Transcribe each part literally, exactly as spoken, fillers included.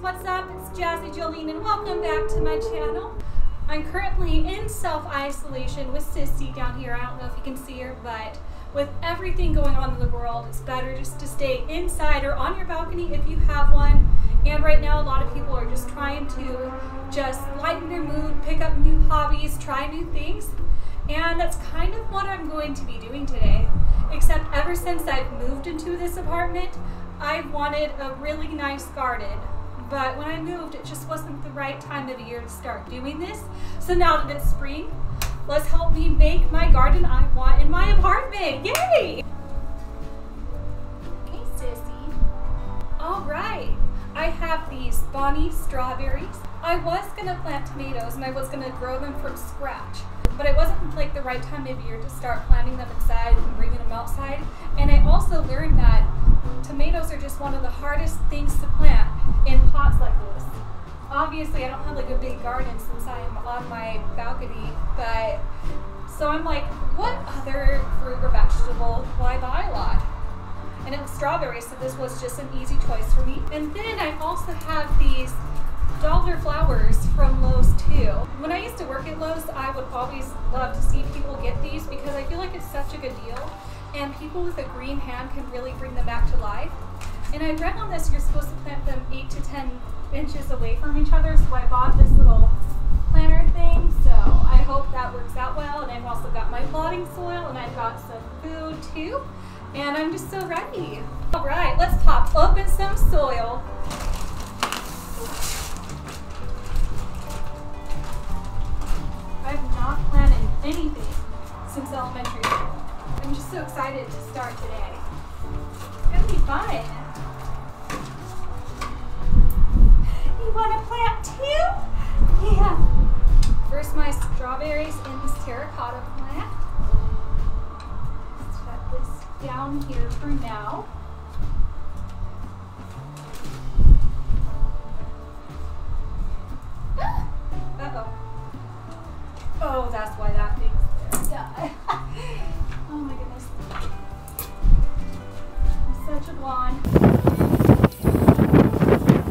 What's up? It's Jazzy Jolene and welcome back to my channel. I'm currently in self-isolation with Sissy down here. I don't know if you can see her, but with everything going on in the world, it's better just to stay inside or on your balcony if you have one. And right now a lot of people are just trying to just lighten their mood, pick up new hobbies, try new things. And that's kind of what I'm going to be doing today. Except ever since I've moved into this apartment, I've wanted a really nice garden. But when I moved, it just wasn't the right time of the year to start doing this. So now that it's spring, let's help me make my garden I want in my apartment. Yay! Okay, Sissy. All right. I have these Bonnie strawberries. I was gonna plant tomatoes and I was gonna grow them from scratch, but it wasn't like the right time of year to start planting them inside and bringing them outside. And I also learned that tomatoes are just one of the hardest things to plant in pots like this. Obviously, I don't have like a big garden since I am on my balcony, but so I'm like, what other fruit or vegetable will I buy a lot? And it was strawberries, so this was just an easy choice for me. And then I also have these dollar flowers from Lowe's too. When I used to work at Lowe's, I would always love to see people get these because I feel like it's such a good deal. And people with a green hand can really bring them back to life. And I read on this, you're supposed to plant them eight to ten inches away from each other. So I bought this little planter thing. So I hope that works out well. And I've also got my potting soil and I've got some food too. And I'm just so ready. All right, let's pop open some soil. I've not planted anything since elementary school. I'm just so excited to start today. It's gonna be fun. You wanna plant too? Yeah. First my strawberries in this terracotta plant. Let's set this down here for now. Uh-oh. Oh, that's why that thing's there. Oh my goodness. I'm such a blonde.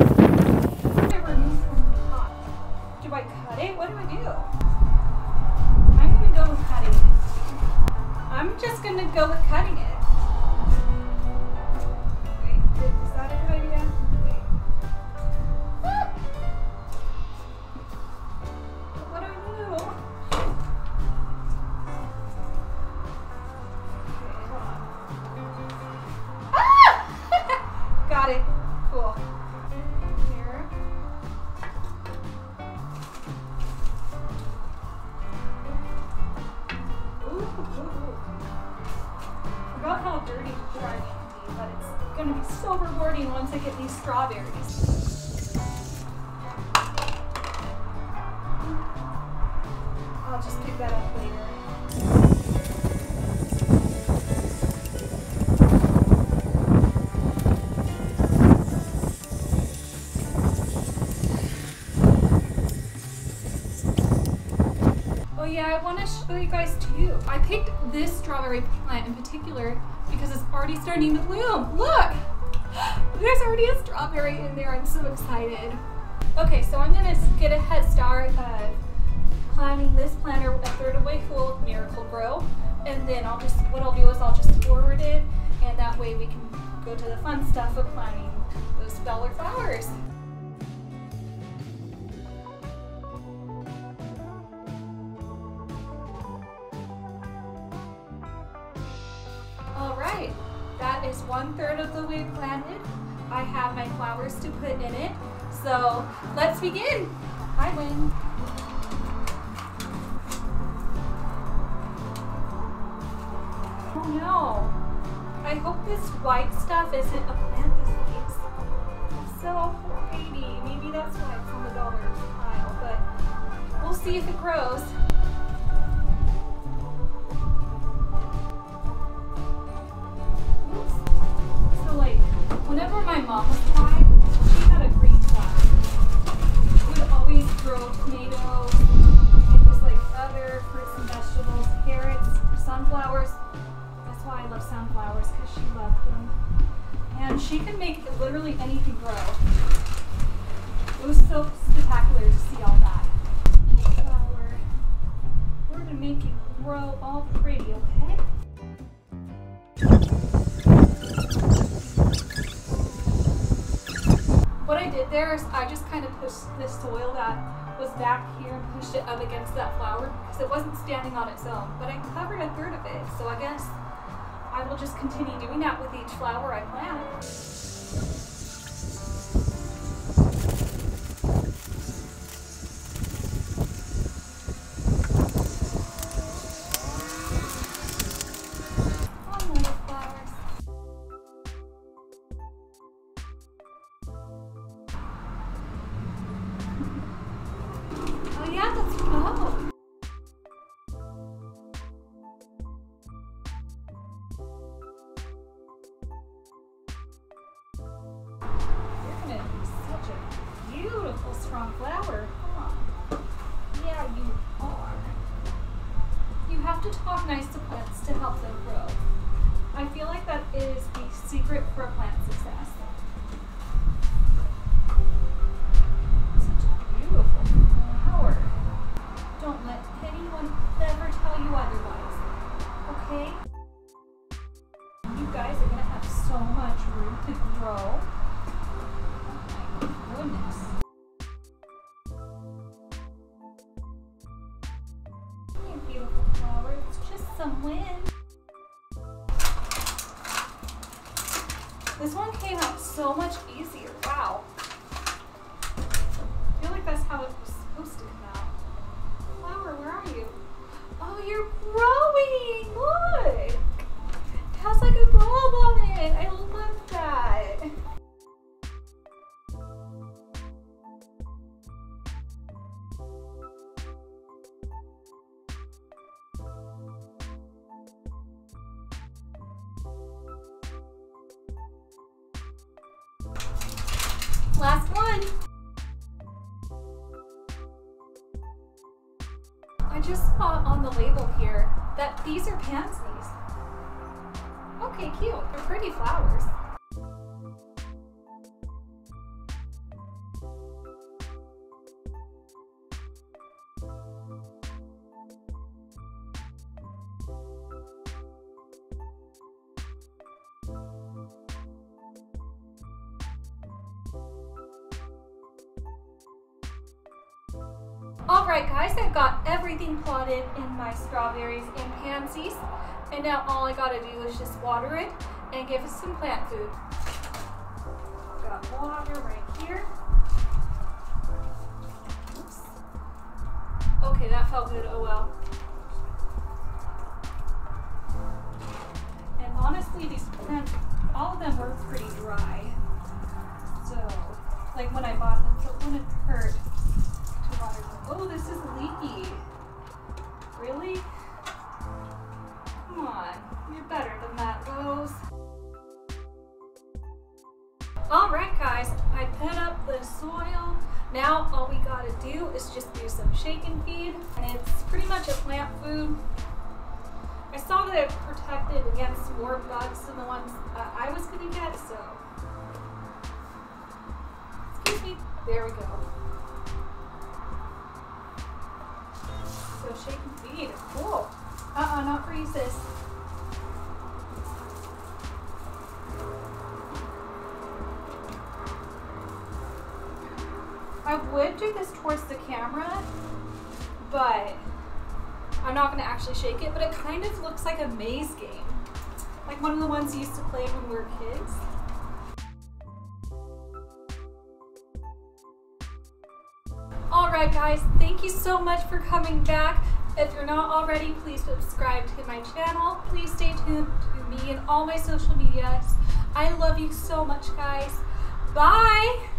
I'm going to remove from the pot. Do I cut it? What do I do? I'm going to go with cutting it. I'm just going to go with cutting it. Wait, is that a good idea? Wait. Ah! What do I do? Once I get these strawberries. I'll just pick that up later. Oh yeah, I want to show you guys too. I picked this strawberry plant in particular because it's already starting to bloom. Look! There's already a strawberry in there. I'm so excited. Okay, so I'm gonna get a head start of planting this planter a third of the way full of Miracle-Gro, and then I'll just what I'll do is I'll just forward it, and that way we can go to the fun stuff of planting those dollar flowers. All right, that is one third of the way planted. I have my flowers to put in it, so let's begin. Bye, Wynn. Oh no! I hope this white stuff isn't a plant disease. It's so pretty. Maybe that's why it's on the dollar aisle, but we'll see if it grows. Whenever my mom was five, she had a green flag. She would always grow tomatoes, and just like other fruits and vegetables, carrots, sunflowers. That's why I love sunflowers, because she loved them. And she could make literally anything grow. it was so spectacular to see all that. Well, we're, we're gonna make it grow all pretty, okay? What I did there is I just kind of pushed the soil that was back here and pushed it up against that flower because it wasn't standing on its own, but I covered a third of it, so I guess I will just continue doing that with each flower I plant. Beautiful, strong flower, huh? Yeah, you are. You have to talk nice to plants to help them grow. I feel like that is the secret for a plant success. Such a beautiful flower. Don't let anyone ever tell you otherwise, okay? You guys are gonna have so much room to grow. Some wind. This one came out so much easier. Wow. I feel like that's how it was supposed to come out. Flower, where are you? Oh, you're growing! Look! It has like a bulb on it. I love that. Last one. I just saw on the label here that these are pansies. Okay, cute. They're pretty flowers. Alright guys, I've got everything plotted in my strawberries and pansies, and now all I gotta do is just water it and give it some plant food. Got water right here. Oops. Okay, that felt good, oh well. And honestly, these plants, all of them were pretty dry. So, like when I bought them, so it wouldn't hurt. Oh, this is leaky. Really? Come on, you're better than that, Lowe's. Alright guys, I put up the soil. Now all we gotta do is just do some shake and feed, and it's pretty much a plant food. I saw that it protected against more bugs than the ones uh, I was gonna get, so. Excuse me, there we go. So shake and feed. Cool. Uh-uh, not for you, sis. I would do this towards the camera, but I'm not going to actually shake it, but it kind of looks like a maze game. Like one of the ones you used to play when we were kids. Alright guys, thank you so much for coming back. If you're not already, please subscribe to my channel. Please stay tuned to me and all my social medias. I love you so much guys. Bye!